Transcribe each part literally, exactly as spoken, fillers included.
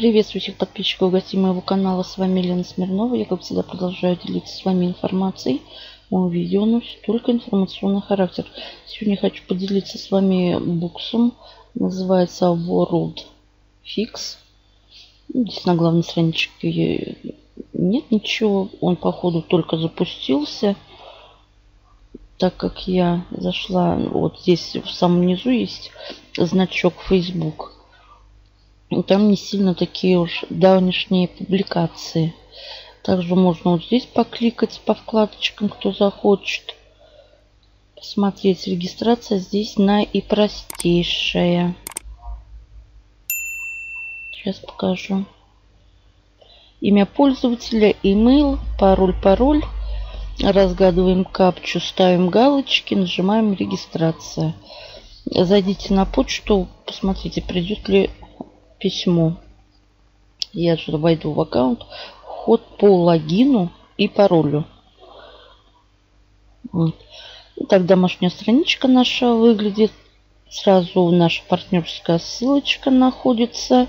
Приветствую всех подписчиков и гостей моего канала. С вами Елена Смирнова. Я, как всегда, продолжаю делиться с вами информацией. Мое видео носит только информационный характер. Сегодня хочу поделиться с вами буксом. Называется World Fix. Здесь на главной страничке нет ничего. Он, походу, только запустился. Так как я зашла, вот здесь в самом низу есть значок Facebook. Там не сильно такие уж давнишние публикации. Также можно вот здесь покликать по вкладочкам, кто захочет. Посмотреть, регистрация здесь наипростейшая. Сейчас покажу. Имя пользователя, имейл, пароль, пароль. Разгадываем капчу, ставим галочки, нажимаем регистрация. Зайдите на почту, посмотрите, придет ли письмо. Я же войду в аккаунт. Вход по логину и паролю. Вот. Итак, домашняя страничка наша выглядит. Сразу наша партнерская ссылочка находится.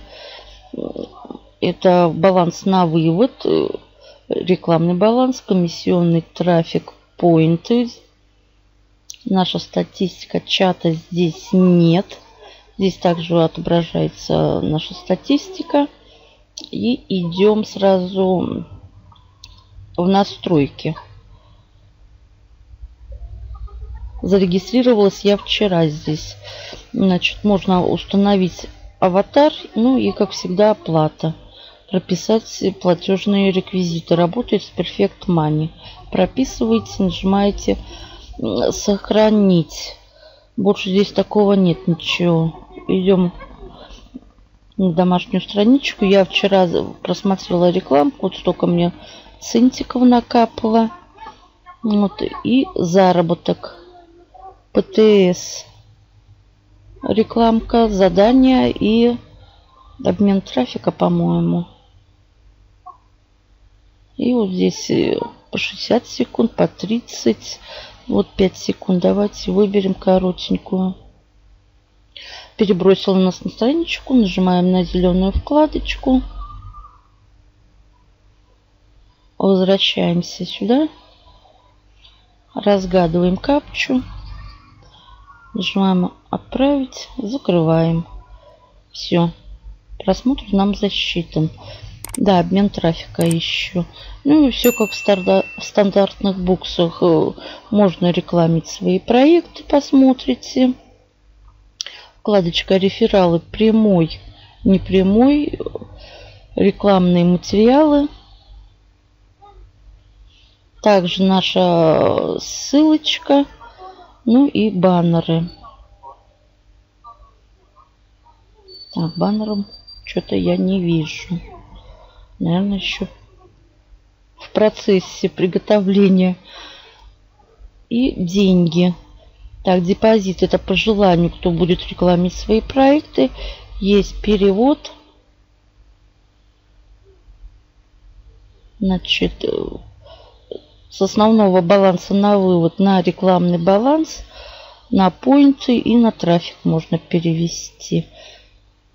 Это баланс на вывод, рекламный баланс, комиссионный трафик, поинты. Наша статистика чата здесь нет. Здесь также отображается наша статистика. И идем сразу в настройки. Зарегистрировалась я вчера здесь. Значит, можно установить аватар. Ну и, как всегда, оплата. Прописать платежные реквизиты. Работает с Perfect Money. Прописываете, нажимаете «Сохранить». Больше здесь такого нет ничего. Идем на домашнюю страничку. Я вчера просмотрела рекламу. Вот столько мне центиков накапало. Вот. И заработок. ПТС. Рекламка, задание и обмен трафика, по-моему. И вот здесь по шестьдесят секунд, по тридцать. Вот пять секунд. Давайте выберем коротенькую. Перебросила нас на страничку. Нажимаем на зеленую вкладочку. Возвращаемся сюда. Разгадываем капчу. Нажимаем «Отправить». Закрываем. Все. Просмотр нам засчитан. Да, обмен трафика еще. Ну и все как в стандартных буксах. Можно рекламить свои проекты, посмотрите. Вкладочка «Рефералы», прямой, непрямой, рекламные материалы. Также наша ссылочка, ну и баннеры. Так, баннером что-то я не вижу. Наверное, еще в процессе приготовления. И деньги. Так, депозит — это по желанию, кто будет рекламировать свои проекты. Есть перевод. Значит, с основного баланса на вывод, на рекламный баланс, на поинты и на трафик можно перевести.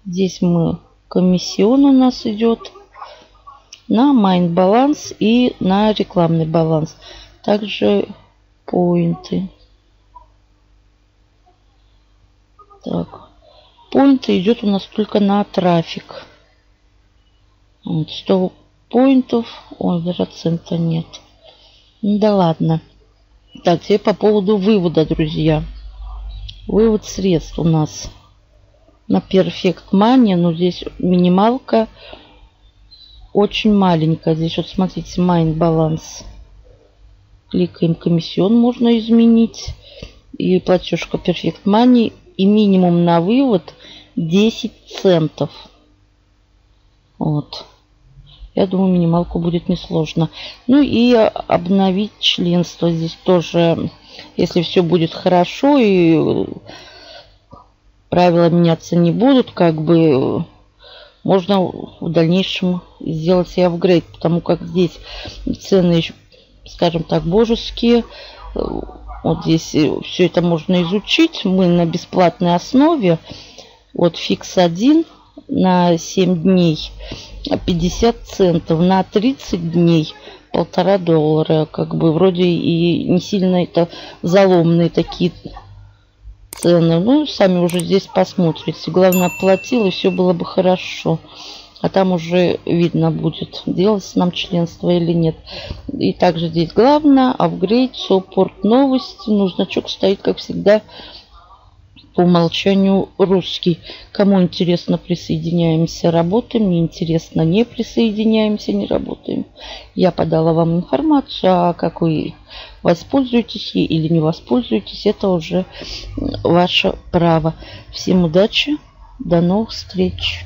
Здесь мы, комиссион у нас идет. На майн баланс и на рекламный баланс. Также поинты. Так. Поинты идет у нас только на трафик. Вот, сто поинтов. Ой, даже цента нет. Да ладно. Так, теперь по поводу вывода, друзья. Вывод средств у нас на Perfect Money. Но здесь минималка очень маленькая. Здесь вот смотрите, майн баланс. Кликаем комиссион, можно изменить. И платежка Perfect Money. И минимум на вывод десять центов. Вот. Я думаю, минималку будет несложно. Ну и обновить членство. Здесь тоже, если все будет хорошо и правила меняться не будут, как бы, можно в дальнейшем сделать и апгрейд, потому как здесь цены, скажем так, божеские. Вот здесь все это можно изучить. Мы на бесплатной основе. Вот фикс один. на семь дней пятьдесят центов, на тридцать дней полтора доллара. Как бы вроде и не сильно это заломные такие цены. Ну, сами уже здесь посмотрите. Главное, оплатил, и все было бы хорошо. А там уже видно будет, делать нам членство или нет. И также здесь главное, апгрейд, суппорт, новости. Ну, значок стоит, как всегда, по умолчанию русский. Кому интересно, присоединяемся, работаем. Не интересно, не присоединяемся, не работаем. Я подала вам информацию, а как вы воспользуетесь или не воспользуетесь, это уже ваше право. Всем удачи, до новых встреч.